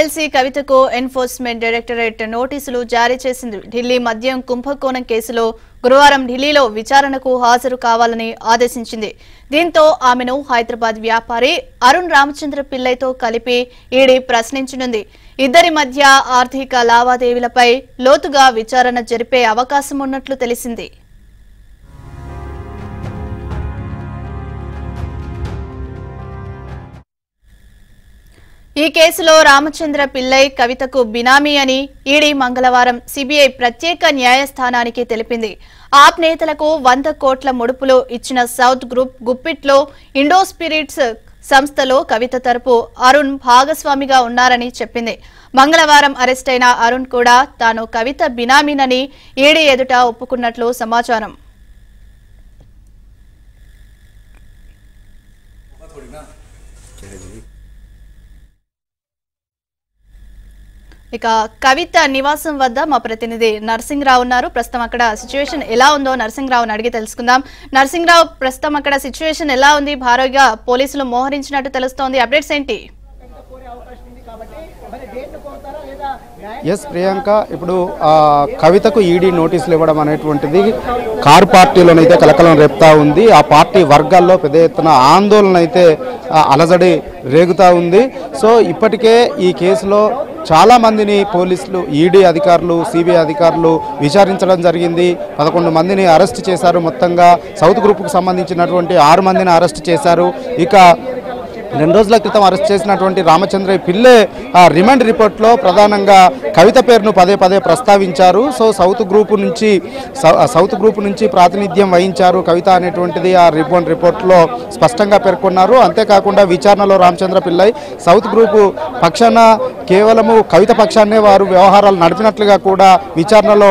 MLC కవితకు enforcement directorate నోటీసులు జారీ చేసింది. ఢిల్లీ మద్యం కుంభకోణం కేసులో గురువారం ఢిల్లీలో విచారణకు హాజరు కావాలని ఆదేశించింది. దీంతో ఆమెను హైదరాబాద్ వ్యాపారి అరుణ్ రామచంద్ర పిల్లైతో కలిపి ఈడీ ప్రశ్నించనుంది. ఇద్దరి మధ్య ఆర్థిక లావాదేవీలపై లోతుగా విచారణ జరిపే అవకాశం ఉన్నట్లు తెలిసింది. ఈ కేసులో రామచంద్ర పిల్లై కవితకు బినామీ అని ఈడీ మంగళవారం సిబిఐ ప్రత్యేక న్యాయస్థానానికి తెలిపింది. ఆప్ నేతలకు 100 కోట్ల ముడుపులు ఇచ్చిన సౌత్ గ్రూప్ గుప్పిట్లో ఇండో స్పిరిట్స్ సంస్థలో కవిత తరపు అరుణ్ భాగస్వామిగా ఉన్నారని చెప్పింది. మంగళవారం అరెస్టైన అరుణ్ కూడా తాను కవిత బినామీనని ఈడీ ఎదుట ఒప్పుకున్నట్లు సమాచారం. ఇక కవిత నివాసం వద్ద మా ప్రతినిధి నర్సింగ్ రావు ఉన్నారు. ప్రస్తుతం అక్కడ సిచ్యువేషన్ ఎలా ఉందో నర్సింగ్ రావుని అడిగి తెలుసుకుందాం. నర్సింగ్ రావు, ప్రస్తుతం అక్కడ సిచ్యువేషన్ ఎలా ఉంది? భారీగా పోలీసులు మోహరించినట్టు తెలుస్తోంది, అప్డేట్స్ ఏంటి? ఎస్ ప్రియాంక, ఇప్పుడు కవితకు ఈడీ నోటీసులు ఇవ్వడం అనేటువంటిది కార్ పార్టీలోనైతే కలకలం రేపుతా ఉంది. ఆ పార్టీ వర్గాల్లో పెద్ద ఎత్తున ఆందోళన అయితే అలజడి రేగుతూ ఉంది. సో ఇప్పటికే ఈ కేసులో చాలామందిని పోలీసులు, ఈడీ అధికారులు, సిబిఐ అధికారులు విచారించడం జరిగింది. 11 మందిని అరెస్ట్ చేశారు. మొత్తంగా సౌత్ గ్రూప్కు సంబంధించినటువంటి 6 మందిని అరెస్ట్ చేశారు. ఇక 2 రోజుల క్రితం అరెస్ట్ చేసినటువంటి రామచంద్ర పిల్లై రిమాండ్ రిపోర్ట్లో ప్రధానంగా కవిత పేరును పదే ప్రస్తావించారు. సో సౌత్ గ్రూప్ నుంచి ప్రాతినిధ్యం వహించారు కవిత అనేటువంటిది ఆ రిమాండ్ రిపోర్ట్లో స్పష్టంగా పేర్కొన్నారు. అంతేకాకుండా విచారణలో రామచంద్ర పిల్లై సౌత్ గ్రూపు పక్షాన కేవలము కవిత పక్షాన్నే వారు వ్యవహారాలు నడిపినట్లుగా కూడా విచారణలో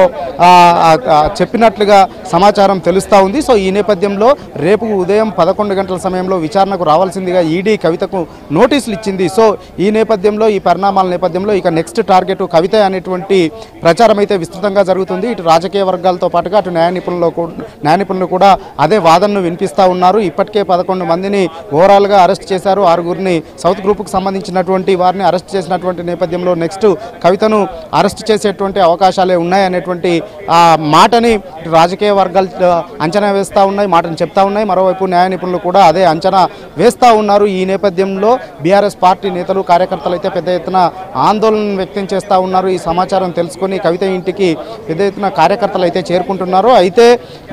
చెప్పినట్లుగా సమాచారం తెలుస్తూ ఉంది. సో ఈ నేపథ్యంలో రేపు ఉదయం 11 గంటల సమయంలో విచారణకు రావాల్సిందిగా ఈడీ కవితకు నోటీసులు ఇచ్చింది. సో ఈ నేపథ్యంలో, ఈ పరిణామాల నేపథ్యంలో ఇక నెక్స్ట్ టార్గెట్ కవిత అనేటువంటి ప్రచారం అయితే విస్తృతంగా జరుగుతుంది. ఇటు రాజకీయ వర్గాలతో పాటుగా అటు న్యాయ నిపుణులు కూడా అదే వాదనను వినిపిస్తూ ఉన్నారు. ఇప్పటికే 11 మందిని ఓవరాల్గా అరెస్ట్ చేశారు. 6గురిని సౌత్ గ్రూప్కు సంబంధించినటువంటి వారిని అరెస్ట్ చేసినటువంటి నేపథ్యంలో నెక్స్ట్ కవితను అరెస్ట్ చేసేటువంటి అవకాశాలే ఉన్నాయనేటువంటి ఆ మాటని రాజకీయ వర్గాలు అంచనా వేస్తూ ఉన్నాయి, మాటను చెప్తా ఉన్నాయి. మరోవైపు న్యాయ నిపుణులు కూడా అదే అంచనా వేస్తూ ఉన్నారు. ఈ నేపథ్యంలో బీఆర్ఎస్ పార్టీ నేతలు, కార్యకర్తలు అయితే పెద్ద ఎత్తున ఆందోళన వ్యక్తం చేస్తూ ఉన్నారు. ఈ సమాచారం తెలుసుకొని కవిత ఇంటికి పెద్ద ఎత్తున కార్యకర్తలు అయితే చేరుకుంటున్నారు. అయితే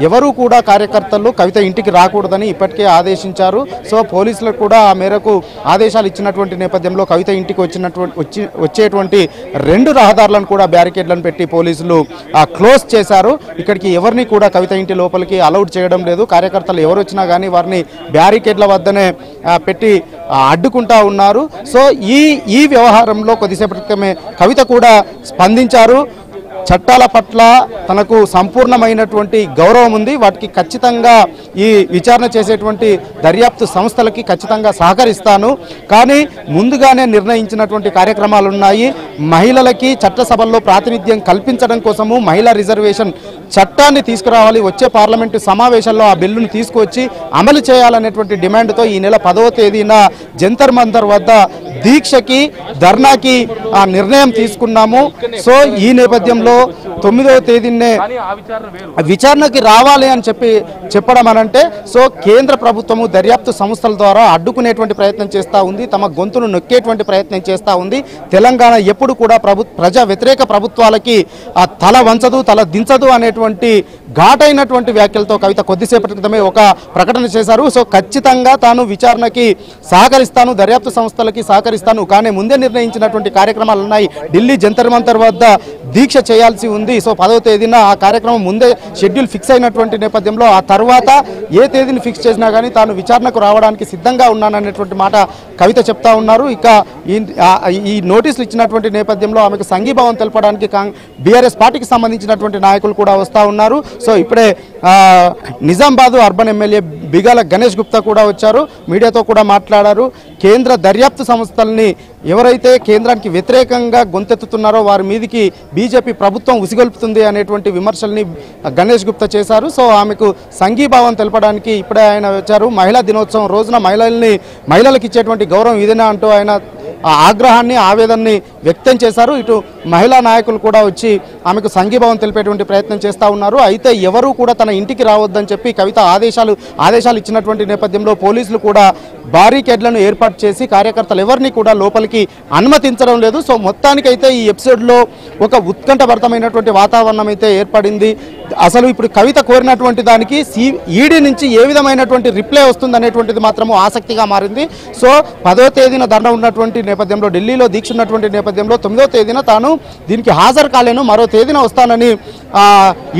ఎవరూ కూడా కార్యకర్తలు కవిత ఇంటికి రాకూడదని ఇప్పటికే ఆదేశించారు. సో పోలీసులకు కూడా ఆ మేరకు ఆదేశాలు ఇచ్చినటువంటి నేపథ్యంలో కవిత ఇంటికి వచ్చేటువంటి 2 రహదారులను కూడా బ్యారికేడ్లను పెట్టి పోలీసులు క్లోజ్ చేశారు. ఇక్కడికి ఎవరిని కూడా కవిత ఇంటి లోపలికి అలౌడ్ చేయడం లేదు. కార్యకర్తలు ఎవరు వచ్చినా కానీ వారిని బ్యారికేడ్ల వద్దనే పెట్టి అడ్డుకుంటా ఉన్నారు. సో ఈ వ్యవహారంలో కొద్దిసేపటి క్రితమే కవిత కూడా స్పందించారు. చట్టాల పట్ల తనకు సంపూర్ణమైనటువంటి గౌరవం ఉంది, వాటికి ఖచ్చితంగా ఈ విచారణ చేసేటువంటి దర్యాప్తు సంస్థలకి ఖచ్చితంగా సహకరిస్తాను, కానీ ముందుగానే నిర్ణయించినటువంటి కార్యక్రమాలు ఉన్నాయి. మహిళలకి చట్టసభల్లో ప్రాతినిధ్యం కల్పించడం కోసము మహిళా రిజర్వేషన్ చట్టాన్ని తీసుకురావాలి, వచ్చే పార్లమెంటు సమావేశాల్లో ఆ బిల్లును తీసుకువచ్చి అమలు చేయాలనేటువంటి డిమాండ్తో ఈ నెల 10వ తేదీన జంతర్ మంతర్ వద్ద దీక్షకి, ధర్నాకి ఆ నిర్ణయం తీసుకున్నాము. సో ఈ నేపథ్యంలో 9వ తేదీనే విచారణకి రావాలి అని చెప్పడం అనంటే సో కేంద్ర ప్రభుత్వము దర్యాప్తు సంస్థల ద్వారా అడ్డుకునేటువంటి ప్రయత్నం చేస్తూ ఉంది, తమ గొంతును నొక్కేటువంటి ప్రయత్నం చేస్తూ ఉంది. తెలంగాణ ఎప్పుడు కూడా ప్రజా వ్యతిరేక ప్రభుత్వాలకి తల వంచదు, తల దించదు అనేటువంటి ఘాటైనటువంటి వ్యాఖ్యలతో కవిత కొద్దిసేపటి క్రితమే ఒక ప్రకటన చేశారు. సో ఖచ్చితంగా తాను విచారణకి సహకరిస్తాను, దర్యాప్తు సంస్థలకి సహకరిస్తాను, కానీ ముందే నిర్ణయించినటువంటి కార్యక్రమాలు ఉన్నాయి. ఢిల్లీ జంతర్ మంతర్ వద్ద దీక్ష చేయాల్సి ఉంది. సో 10వ తేదీన ఆ కార్యక్రమం ముందే షెడ్యూల్ ఫిక్స్ అయినటువంటి నేపథ్యంలో ఆ తర్వాత ఏ తేదీని ఫిక్స్ చేసినా కానీ తాను విచారణకు రావడానికి సిద్ధంగా ఉన్నాననేటువంటి మాట కవిత చెప్తా ఉన్నారు. ఇక ఈ నోటీసులు ఇచ్చినటువంటి నేపథ్యంలో ఆమెకు సంఘీభావం తెలపడానికి బీఆర్ఎస్ పార్టీకి సంబంధించినటువంటి నాయకులు కూడా వస్తూ ఉన్నారు. సో ఇప్పుడే నిజామాబాద్ అర్బన్ ఎమ్మెల్యే బిగాల గణేష్ గుప్తా కూడా వచ్చారు, మీడియాతో కూడా మాట్లాడారు. కేంద్ర దర్యాప్తు సంస్థల్ని ఎవరైతే కేంద్రానికి వ్యతిరేకంగా గొంతెత్తుతున్నారో వారి మీదికి బీజేపీ ప్రభుత్వం ఉసిగొల్పుతుంది అనేటువంటి విమర్శల్ని గణేష్ గుప్తా చేశారు. సో ఆమెకు సంఘీభావం తెలపడానికి ఇప్పుడే ఆయన వచ్చారు. మహిళా దినోత్సవం రోజున మహిళలకి ఇచ్చేటువంటి గౌరవం ఇదేనా అంటూ ఆయన ఆగ్రహాన్ని ఆవేదనని వ్యక్తం చేశారు। ఇటు మహిళా నాయకులు కూడా వచ్చి ఆమెకు సంఘీభావం తెలిపేటువంటి ప్రయత్నం చేస్తా ఉన్నారు। అయితే ఎవరూ కూడా తన ఇంటికి రావొద్దని చెప్పి కవిత ఆదేశాలు ఇచ్చినటువంటి నేపథ్యంలో పోలీసులు కూడా బారికేడ్లను ఏర్పాటు చేసి కార్యకర్తలు ఎవర్ని కూడా లోపలికి అనుమతించడం లేదు। సో మొత్తానికి అయితే ఈ ఎపిసోడ్ లో ఒక ఉత్కంఠభరితమైనటువంటి వాతావరణం అయితే ఏర్పడింది। అసలు ఇప్పుడు కవిత కోరినటువంటి దానికి ఈడీ నుంచి ఏ విధమైనటువంటి రిప్లై వస్తుందనేటువంటిది మాత్రము ఆసక్తిగా మారింది। సో 10వ తేదీన ధర్నా ఉన్నటువంటి నేపథ్యంలో ఢిల్లీలో దీక్ష ఉన్నటువంటి నేపథ్యంలో 9వ తేదీన తాను దీనికి హాజరు కాలేను, మరో తేదీన వస్తానని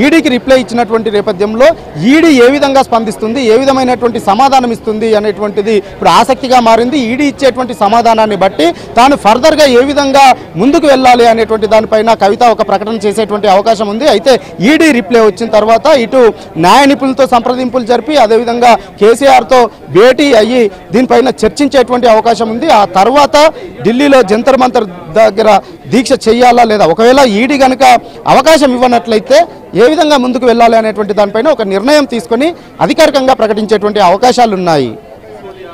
ఈడీకి రిప్లై ఇచ్చినటువంటి నేపథ్యంలో ఈడీ ఏ విధంగా స్పందిస్తుంది, ఏ విధమైనటువంటి సమాధానం ఇస్తుంది అనేటువంటిది ఇప్పుడు ఆసక్తిగా మారింది। ఈడీ ఇచ్చేటువంటి సమాధానాన్ని బట్టి తాను ఫర్దర్గా ఏ విధంగా ముందుకు వెళ్ళాలి అనేటువంటి దానిపైన కవిత ఒక ప్రకటన చేసేటువంటి అవకాశం ఉంది। అయితే ఈడీ రిప్లై వచ్చిన తర్వాత ఇటు న్యాయ నిపుణులతో సంప్రదింపులు జరిపి అదేవిధంగా కేసీఆర్తో భేటీ అయ్యి దీనిపైన చర్చించేటువంటి అవకాశం ఉంది। ఆ తర్వాత ఢిల్లీలో జంతర్ మంతర్ దగ్గర దీక్ష చేయాలా లేదా, ఒకవేళ ఈడీ కనుక అవకాశం ఇవ్వనట్లయితే ఏ విధంగా ముందుకు వెళ్ళాలి అనేటువంటి దానిపైన ఒక నిర్ణయం తీసుకొని అధికారికంగా ప్రకటించేటువంటి అవకాశాలున్నాయి।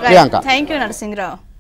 Priyanka, thank you Narasimharao.